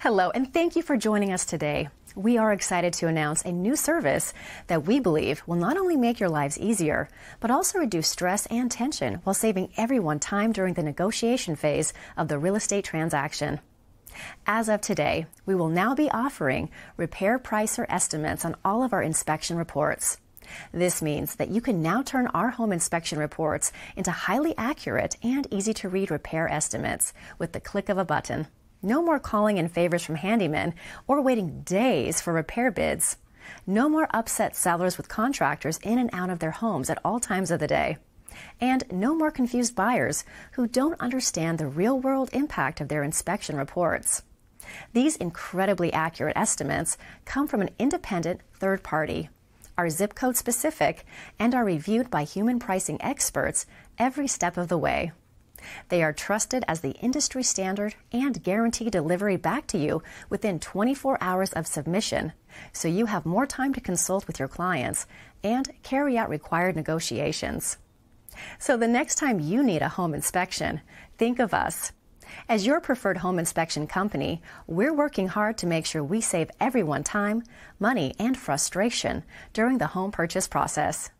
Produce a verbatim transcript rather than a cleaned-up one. Hello, and thank you for joining us today. We are excited to announce a new service that we believe will not only make your lives easier, but also reduce stress and tension while saving everyone time during the negotiation phase of the real estate transaction. As of today, we will now be offering Repair Pricer estimates on all of our inspection reports. This means that you can now turn our home inspection reports into highly accurate and easy-to-read repair estimates with the click of a button. No more calling in favors from handymen or waiting days for repair bids. No more upset sellers with contractors in and out of their homes at all times of the day. And no more confused buyers who don't understand the real-world impact of their inspection reports. These incredibly accurate estimates come from an independent third party, are zip code specific, and are reviewed by human pricing experts every step of the way. They are trusted as the industry standard and guarantee delivery back to you within twenty-four hours of submission, so you have more time to consult with your clients and carry out required negotiations. So the next time you need a home inspection, think of us. As your preferred home inspection company, we're working hard to make sure we save everyone time, money, and frustration during the home purchase process.